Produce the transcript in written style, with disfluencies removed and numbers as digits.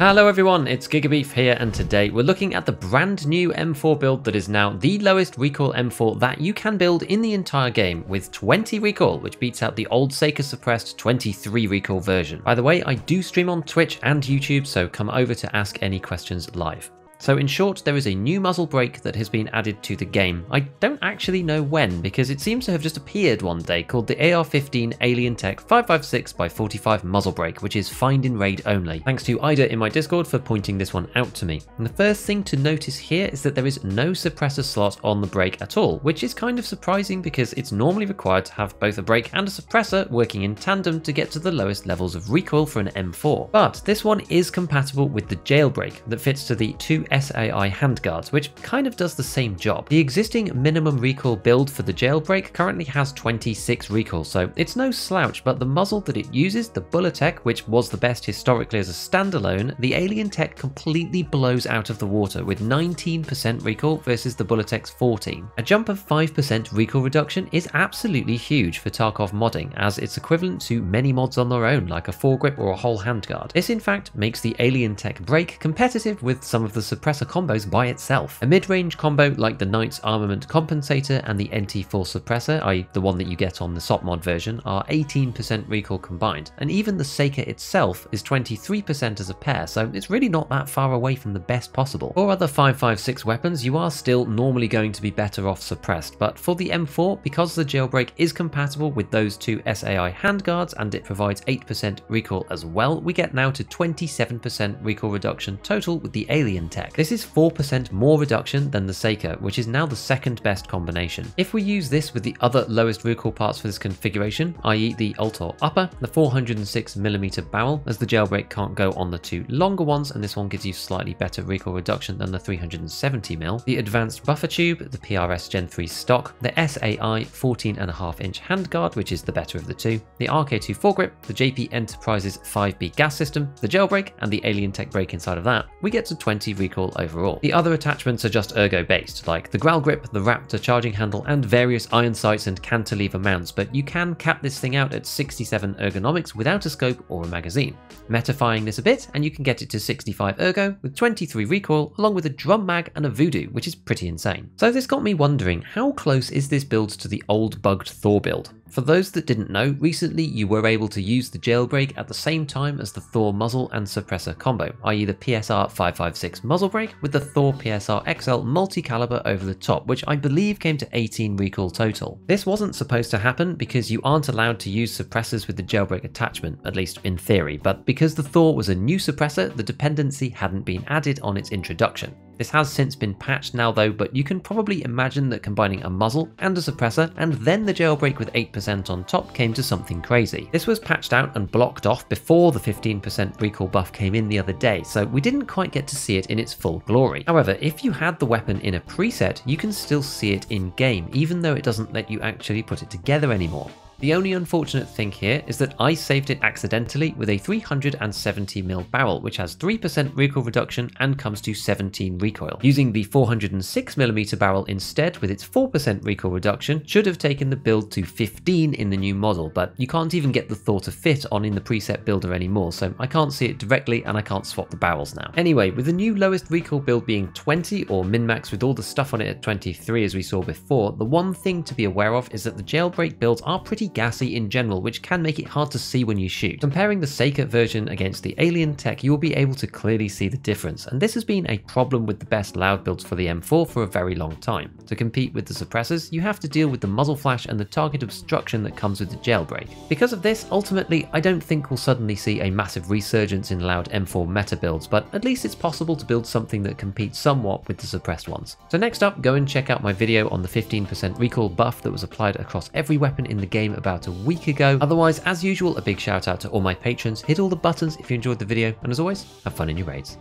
Hello everyone, it's GigaBeef here, and today we're looking at the brand new M4 build that is now the lowest recoil M4 that you can build in the entire game, with 20 recoil, which beats out the old Saker suppressed 23 recoil version. By the way, I do stream on Twitch and YouTube, so come over to ask any questions live. So in short, there is a new muzzle brake that has been added to the game. I don't actually know when, because it seems to have just appeared one day, called the AR-15 AlienTech 556x45 muzzle brake, which is find in raid only. Thanks to Ida in my Discord for pointing this one out to me. And the first thing to notice here is that there is no suppressor slot on the brake at all, which is kind of surprising because it's normally required to have both a brake and a suppressor working in tandem to get to the lowest levels of recoil for an M4. But this one is compatible with the Jailbrake that fits to the two SAI handguards, which kind of does the same job. The existing minimum recoil build for the Jailbrake currently has 26 recoil, so it's no slouch, but the muzzle that it uses, the Bulletec, which was the best historically as a standalone, the AlienTech completely blows out of the water with 19% recoil versus the Bulletec's 14. A jump of 5% recoil reduction is absolutely huge for Tarkov modding, as it's equivalent to many mods on their own, like a foregrip or a whole handguard. This in fact makes the AlienTech brake competitive with some of the suppressor combos by itself. A mid-range combo like the Knight's Armament Compensator and the NT4 suppressor, i.e. the one that you get on the SOPMOD version, are 18% recoil combined, and even the Saker itself is 23% as a pair, so it's really not that far away from the best possible. For other 556 weapons, you are still normally going to be better off suppressed, but for the M4, because the Jailbrake is compatible with those two SAI handguards and it provides 8% recoil as well, we get now to 27% recoil reduction total with the AlienTech. This is 4% more reduction than the Saker, which is now the second best combination. If we use this with the other lowest recoil parts for this configuration, i.e. the Altor Upper, the 406mm barrel, as the Jailbrake can't go on the two longer ones, and this one gives you slightly better recoil reduction than the 370mm, the Advanced Buffer Tube, the PRS Gen 3 Stock, the SAI 14.5-inch handguard, which is the better of the two, the RK2 foregrip, the JP Enterprises 5B gas system, the Jailbrake, and the AlienTech brake inside of that, we get to 20 recoil overall. The other attachments are just ergo based, like the growl grip, the Raptor charging handle, and various iron sights and cantilever mounts, but you can cap this thing out at 67 ergonomics without a scope or a magazine. Metafying this a bit, and you can get it to 65 ergo with 23 recoil, along with a drum mag and a voodoo, which is pretty insane. So this got me wondering, how close is this build to the old bugged Thor build? For those that didn't know, recently you were able to use the Jailbrake at the same time as the Thor muzzle and suppressor combo, i.e. the PSR-556 muzzle brake with the Thor PSR XL multi-caliber over the top, which I believe came to 18 recoil total. This wasn't supposed to happen because you aren't allowed to use suppressors with the Jailbrake attachment, at least in theory, but because the Thor was a new suppressor, the dependency hadn't been added on its introduction. This has since been patched now though, but you can probably imagine that combining a muzzle and a suppressor and then the Jailbrake with 8% on top came to something crazy. This was patched out and blocked off before the 15% recoil buff came in the other day, so we didn't quite get to see it in its full glory. However, if you had the weapon in a preset, you can still see it in game, even though it doesn't let you actually put it together anymore. The only unfortunate thing here is that I saved it accidentally with a 370mm barrel, which has 3% recoil reduction and comes to 17 recoil. Using the 406mm barrel instead with its 4% recoil reduction should have taken the build to 15 in the new model, but you can't even get the Thor to fit on in the preset builder anymore, so I can't see it directly and I can't swap the barrels now. Anyway, with the new lowest recoil build being 20, or min-max with all the stuff on it at 23 as we saw before, the one thing to be aware of is that the Jailbrake builds are pretty gassy in general, which can make it hard to see when you shoot. Comparing the Saker version against the AlienTech, you will be able to clearly see the difference, and this has been a problem with the best loud builds for the M4 for a very long time. To compete with the suppressors, you have to deal with the muzzle flash and the target obstruction that comes with the Jailbrake. Because of this, ultimately, I don't think we'll suddenly see a massive resurgence in loud M4 meta builds, but at least it's possible to build something that competes somewhat with the suppressed ones. So next up, go and check out my video on the 15% recoil buff that was applied across every weapon in the game about a week ago. Otherwise, as usual, a big shout out to all my patrons. Hit all the buttons if you enjoyed the video, and as always, have fun in your raids.